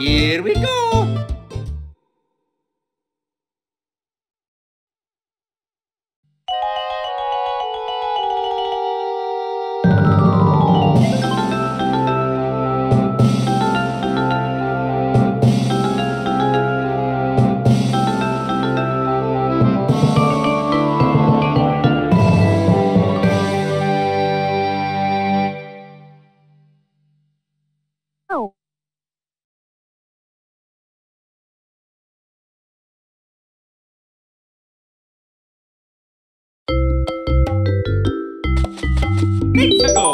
Here we go! Mexico!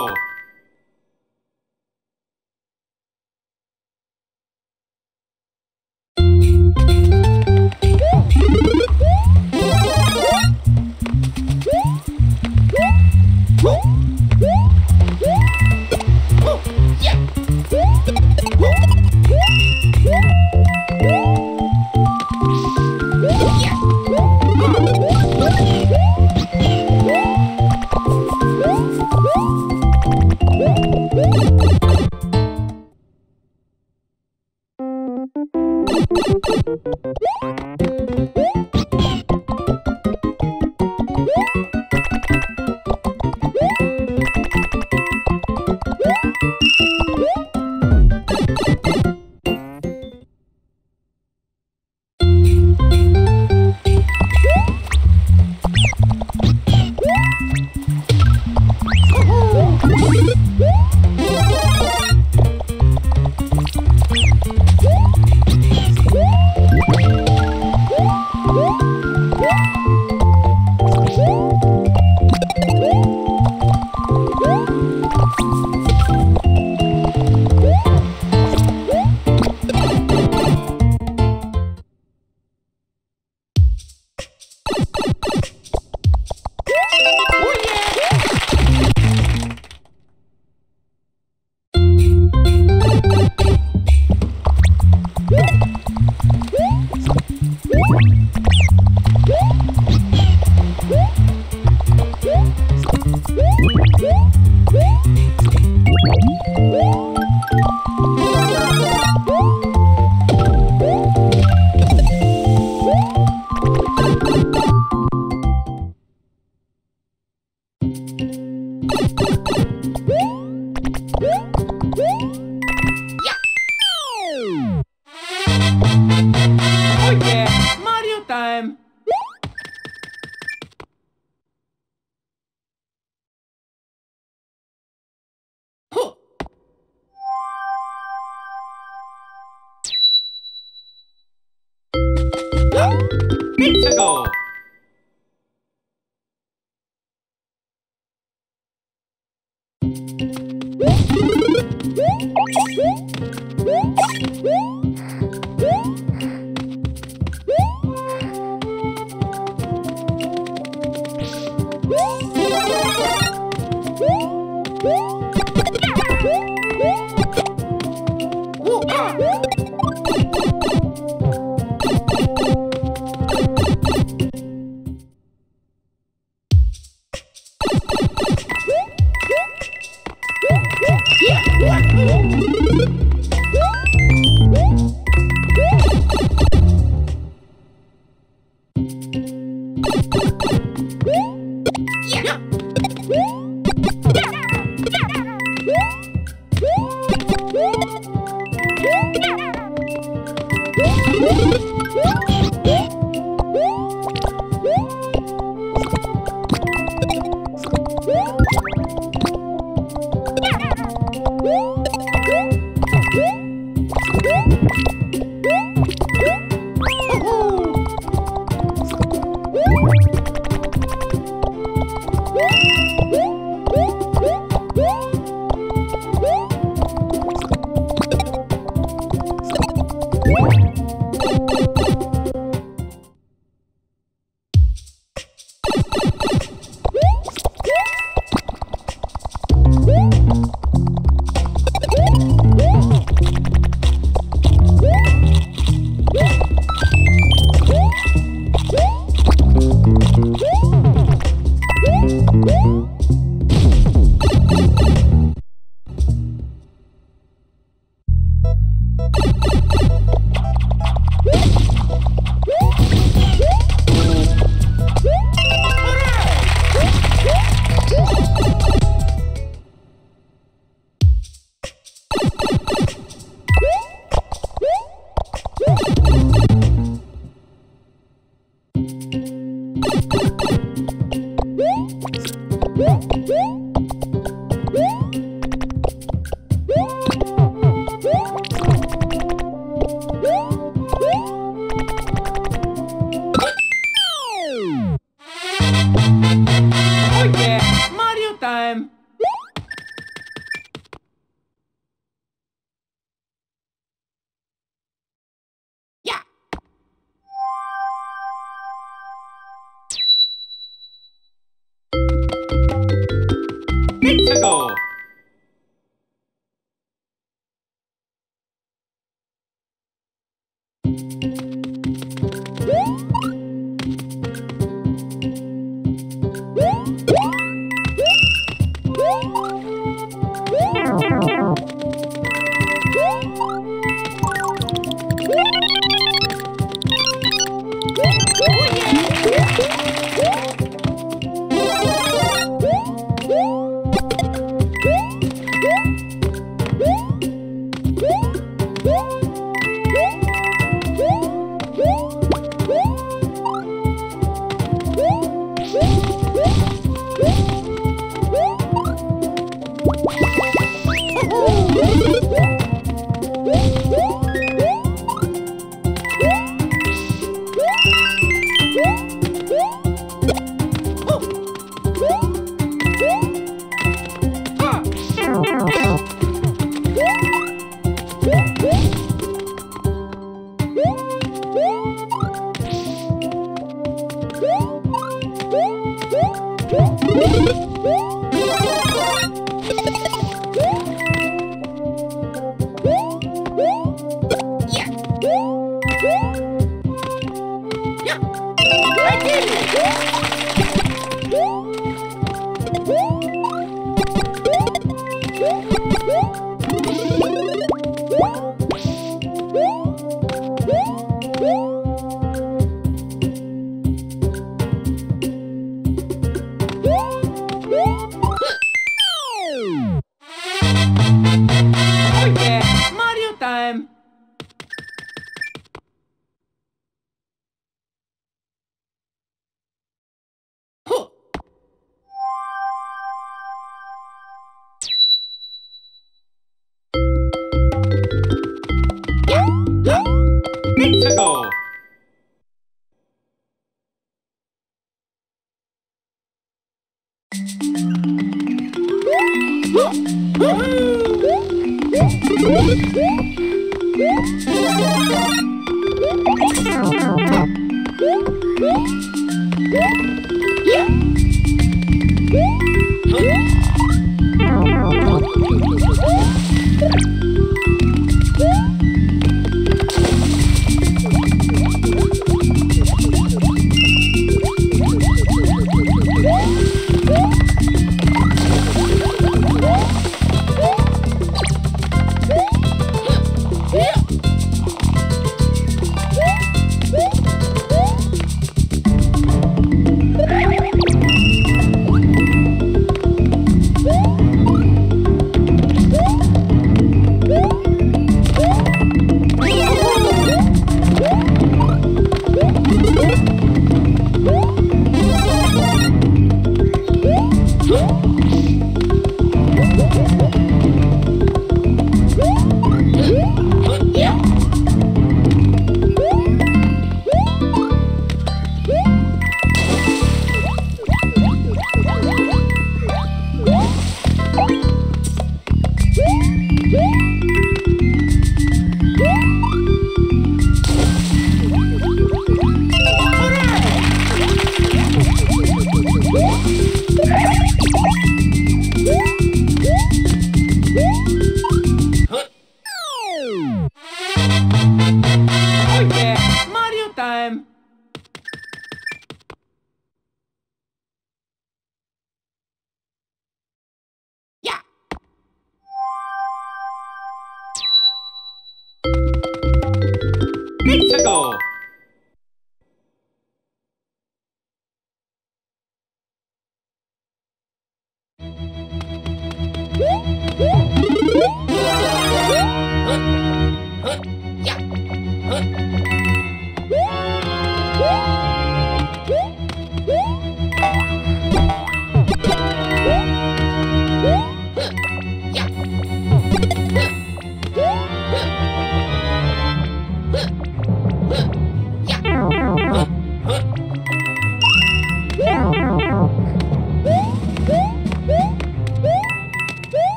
Mexico!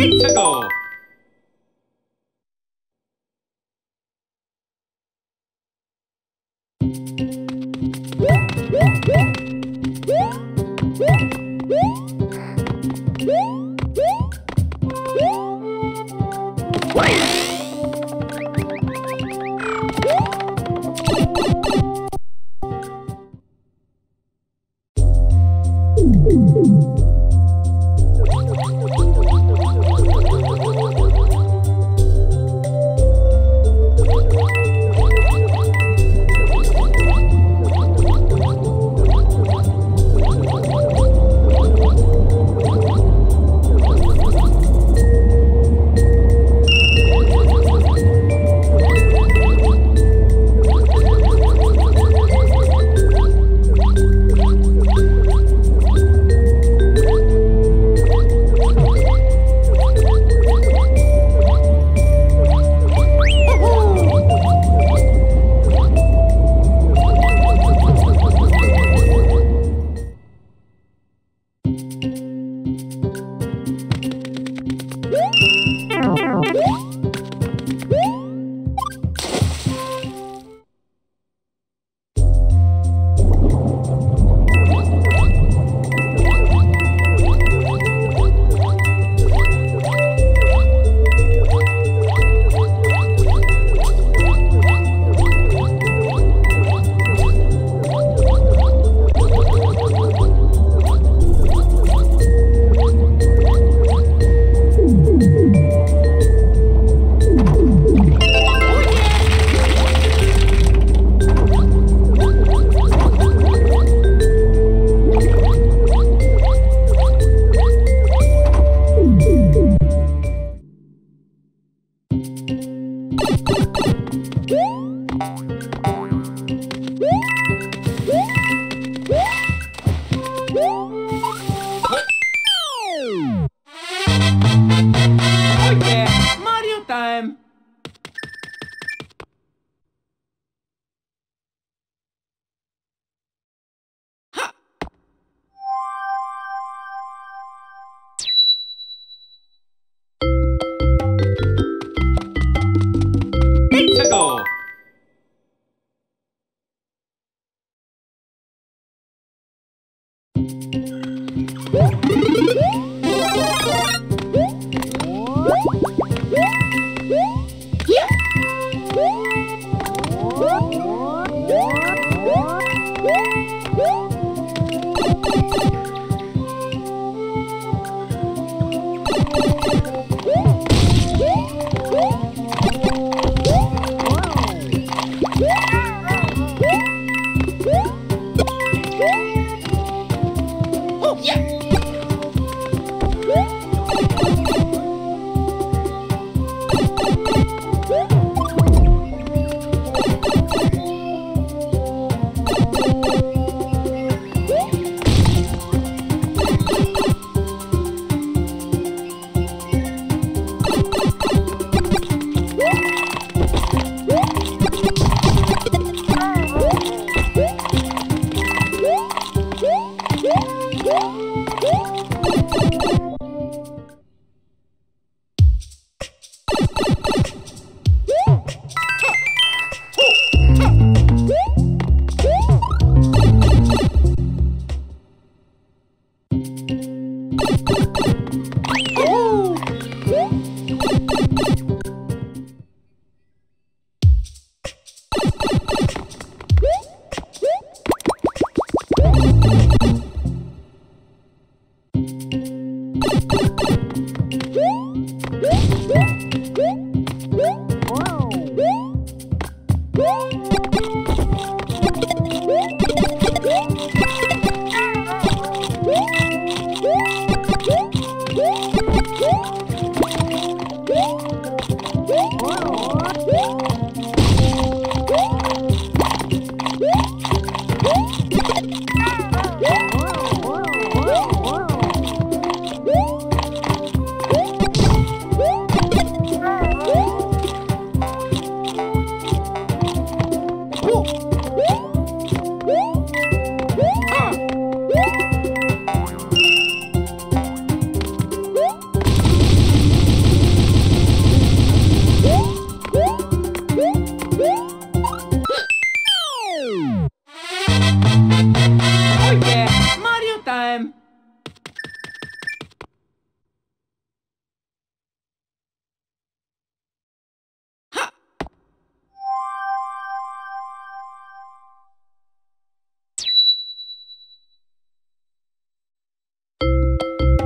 Need to go.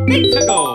Ninjago!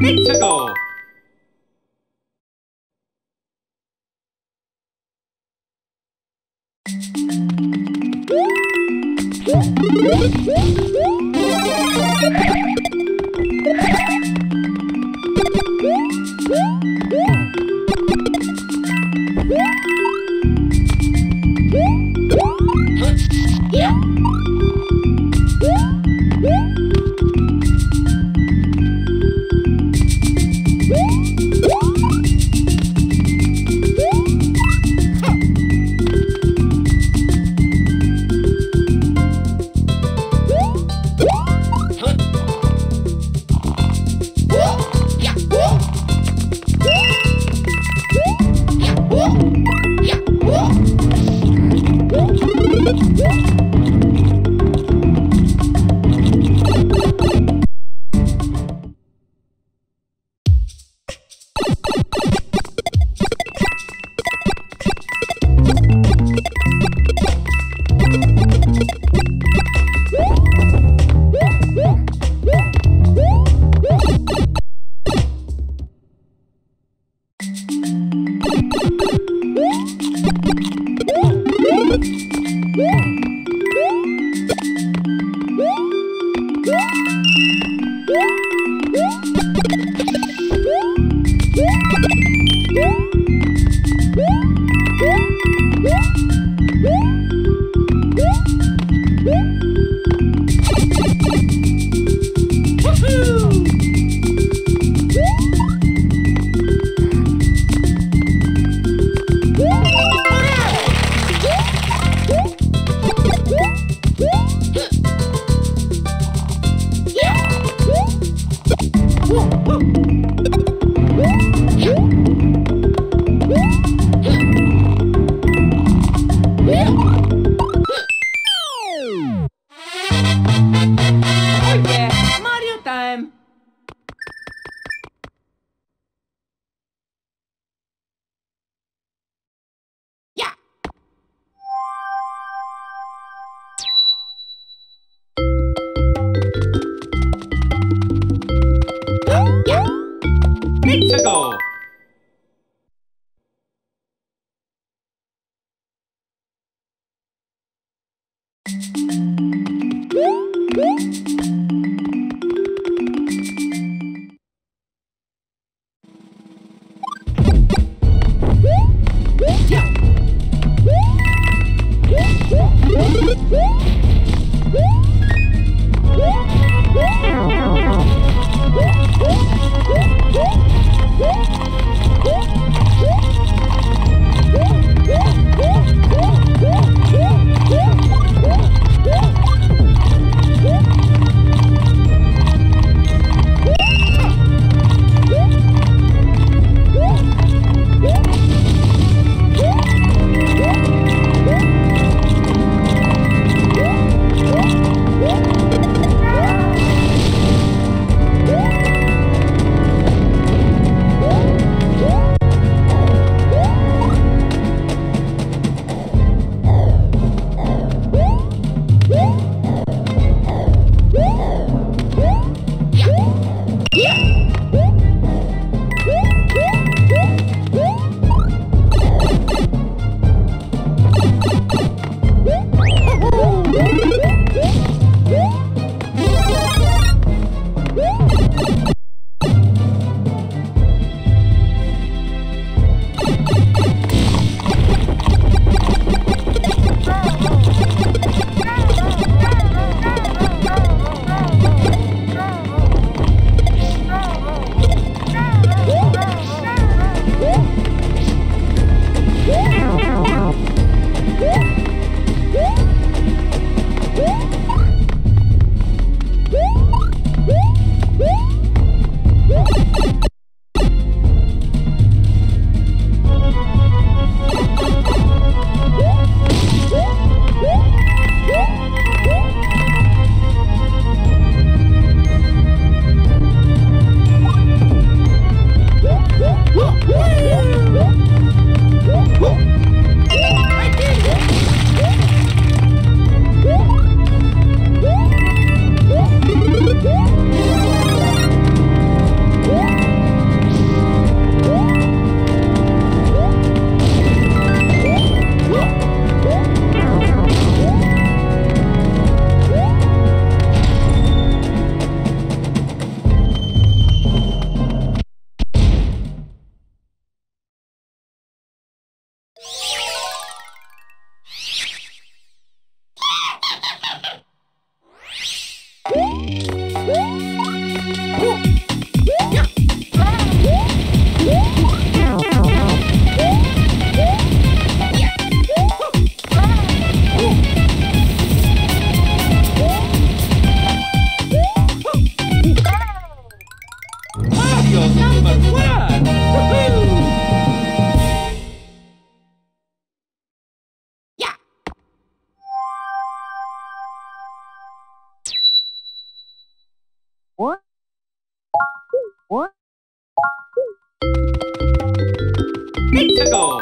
Ninjago! Ninjago!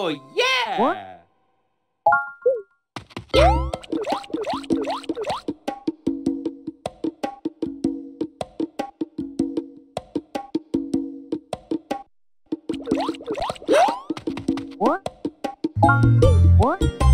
Oh, yeah! What? Yeah. What? What?